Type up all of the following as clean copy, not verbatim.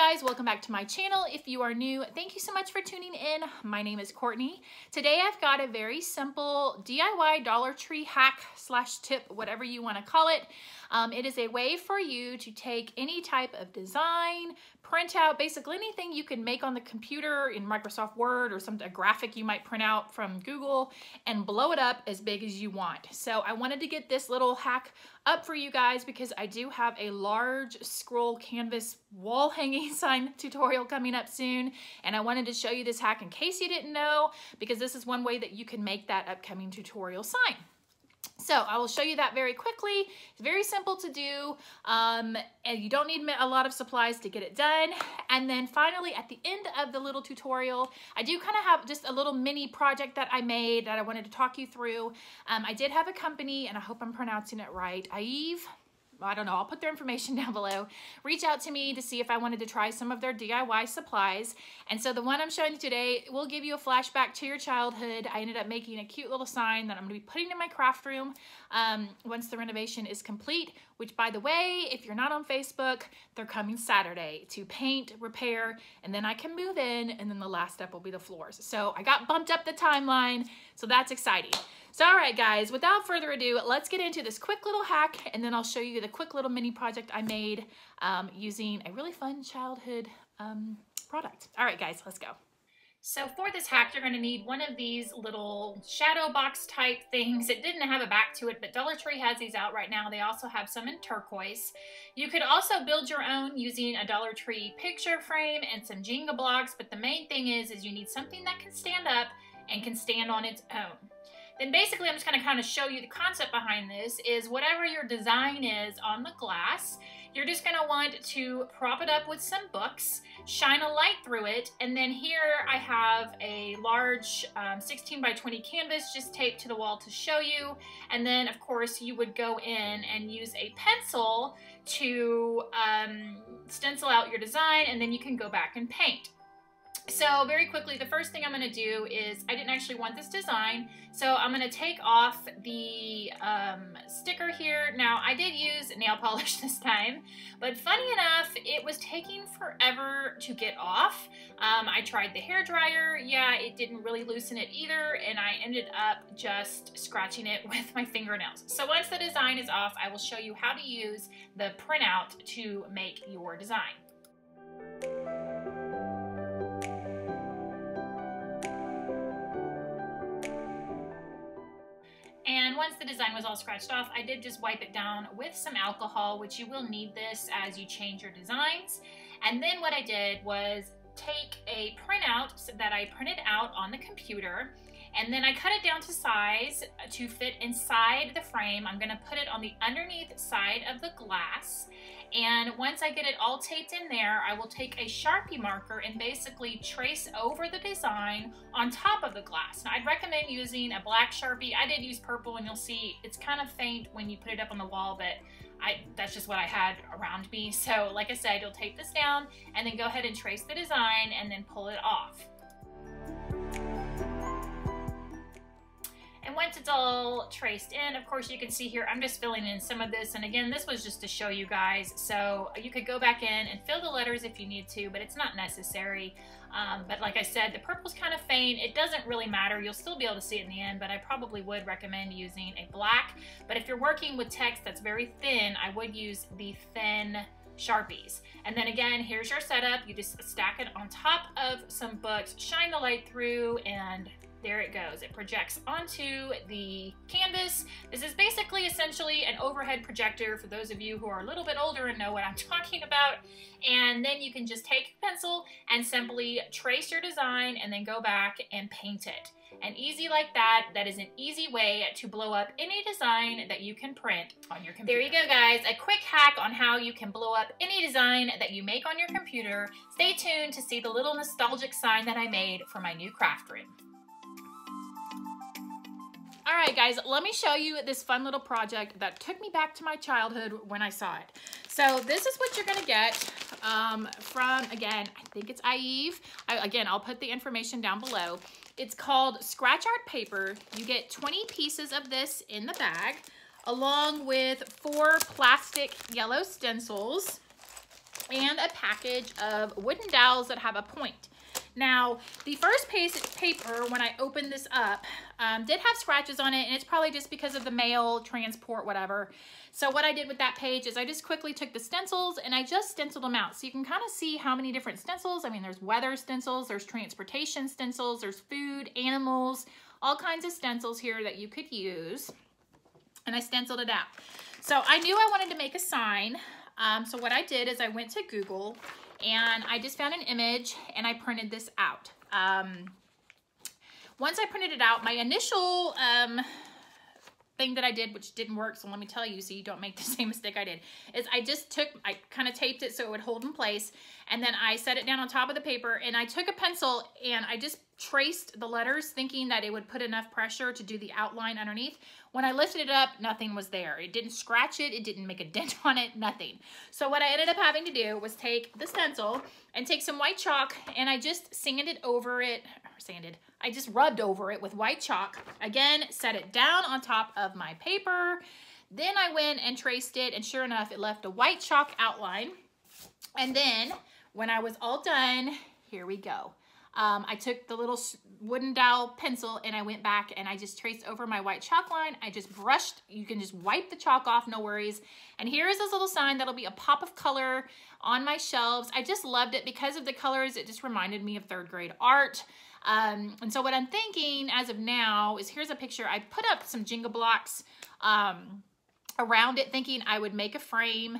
guys, welcome back to my channel. If you are new, thank you so much for tuning in. My name is Courtney. Today I've got a very simple DIY Dollar Tree hack slash tip, whatever you want to call it. It is a way for you to take any type of design, print out, basically anything you can make on the computer in Microsoft Word or a graphic you might print out from Google, and blow it up as big as you want. So I wanted to get this little hack up for you guys because I do have a large scroll canvas wall hanging sign tutorial coming up soon, and I wanted to show you this hack in case you didn't know, because this is one way that you can make that upcoming tutorial sign. So I will show you that very quickly. It's very simple to do, and you don't need a lot of supplies to get it done. And then finally, at the end of the little tutorial, I do kind of have just a little mini project that I made that I wanted to talk you through. I did have a company, and I hope I'm pronouncing it right, Aieve. I don't know, I'll put their information down below. Reach out to me to see if I wanted to try some of their DIY supplies. And so the one I'm showing you today will give you a flashback to your childhood. I ended up making a cute little sign that I'm gonna be putting in my craft room once the renovation is complete, which, by the way, if you're not on Facebook, they're coming Saturday to paint, repair, and then I can move in, and then the last step will be the floors. So I got bumped up the timeline, so that's exciting. So all right, guys, without further ado, let's get into this quick little hack, and then I'll show you the quick little mini project I made using a really fun childhood product. All right, guys, let's go. So for this hack, you're going to need one of these little shadow box type things. It didn't have a back to it, but Dollar Tree has these out right now. They also have some in turquoise. You could also build your own using a Dollar Tree picture frame and some Jenga blocks, but the main thing is you need something that can stand up and can stand on its own. Then basically, I'm just gonna kind of show you the concept behind this is whatever your design is on the glass, you're just gonna want to prop it up with some books, shine a light through it, and then here I have a large 16 by 20 canvas just taped to the wall to show you. And then of course you would go in and use a pencil to stencil out your design, and then you can go back and paint. So very quickly, the first thing I'm going to do is I didn't actually want this design, so I'm going to take off the sticker here. Now, I did use nail polish this time, but funny enough, it was taking forever to get off. I tried the hairdryer. Yeah, it didn't really loosen it either, and I ended up just scratching it with my fingernails. So once the design is off, I will show you how to use the printout to make your design. Once the design was all scratched off, I did just wipe it down with some alcohol, which you will need this as you change your designs. And then what I did was take a printout that I printed out on the computer, and then I cut it down to size to fit inside the frame. I'm gonna put it on the underneath side of the glass. And once I get it all taped in there, I will take a Sharpie marker and basically trace over the design on top of the glass. Now, I'd recommend using a black Sharpie. I did use purple, and you'll see it's kind of faint when you put it up on the wall, but that's just what I had around me. So like I said, you'll tape this down and then go ahead and trace the design and then pull it off. And once it's all traced in, of course, you can see here, I'm just filling in some of this. And again, this was just to show you guys. So you could go back in and fill the letters if you need to, but it's not necessary. But like I said, the purple's kind of faint. It doesn't really matter. You'll still be able to see it in the end, but I probably would recommend using a black. But if you're working with text that's very thin, I would use the thin Sharpies. And then again, here's your setup. You just stack it on top of some books, shine the light through, and there it goes. It projects onto the canvas. This is basically essentially an overhead projector for those of you who are a little bit older and know what I'm talking about. And then you can just take a pencil and simply trace your design and then go back and paint it. And easy like that, that is an easy way to blow up any design that you can print on your computer. There you go, guys. A quick hack on how you can blow up any design that you make on your computer. Stay tuned to see the little nostalgic sign that I made for my new craft room. All right, guys, let me show you this fun little project that took me back to my childhood when I saw it. So this is what you're gonna get from, again, I think it's Aieve. Again, I'll put the information down below. It's called Scratch Art Paper. You get 20 pieces of this in the bag, along with 4 plastic yellow stencils. and a package of wooden dowels that have a point. Now, the first piece of paper, when I opened this up, did have scratches on it, and it's probably just because of the mail, transport, whatever. So what I did with that page is I just quickly took the stencils and I just stenciled them out. So you can kind of see how many different stencils. I mean, there's weather stencils, there's transportation stencils, there's food, animals, all kinds of stencils here that you could use. And I stenciled it out. So I knew I wanted to make a sign. So what I did is I went to Google and I just found an image and I printed this out. Once I printed it out, my initial thing that I did, which didn't work, so let me tell you so you don't make the same mistake I did, is I kind of taped it so it would hold in place, and then I set it down on top of the paper and I took a pencil and I just traced the letters thinking that it would put enough pressure to do the outline underneath. When I lifted it up, nothing was there. It didn't scratch it, it didn't make a dent on it, nothing. So what I ended up having to do was take the stencil and take some white chalk and I just sanded over it, I just rubbed over it with white chalk. Again, set it down on top of my paper. Then I went and traced it and sure enough, it left a white chalk outline. And then when I was all done, here we go. I took the little wooden dowel pencil and I went back and I just traced over my white chalk line. I just brushed, you can just wipe the chalk off, no worries. And here is this little sign that'll be a pop of color on my shelves. I just loved it because of the colors. It just reminded me of third grade art. And so what I'm thinking as of now is here's a picture. I put up some Jenga blocks around it thinking I would make a frame.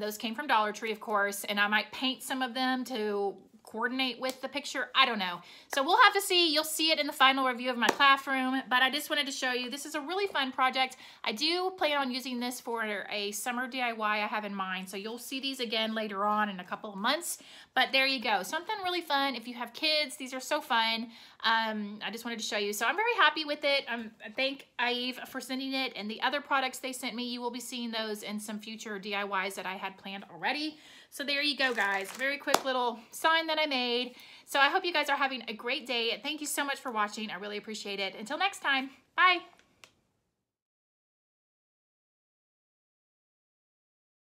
Those came from Dollar Tree, of course, and I might paint some of them to coordinate with the picture. I don't know. So we'll have to see. You'll see it in the final review of my classroom, but I just wanted to show you this is a really fun project. I do plan on using this for a summer DIY I have in mind, so you'll see these again later on in a couple of months, but there you go. Something really fun. If you have kids, these are so fun. I just wanted to show you. So I'm very happy with it. I thank Aieve for sending it, and the other products they sent me, you will be seeing those in some future DIYs that I had planned already. So there you go, guys. Very quick little sign that I made. So I hope you guys are having a great day. Thank you so much for watching. I really appreciate it. Until next time, bye.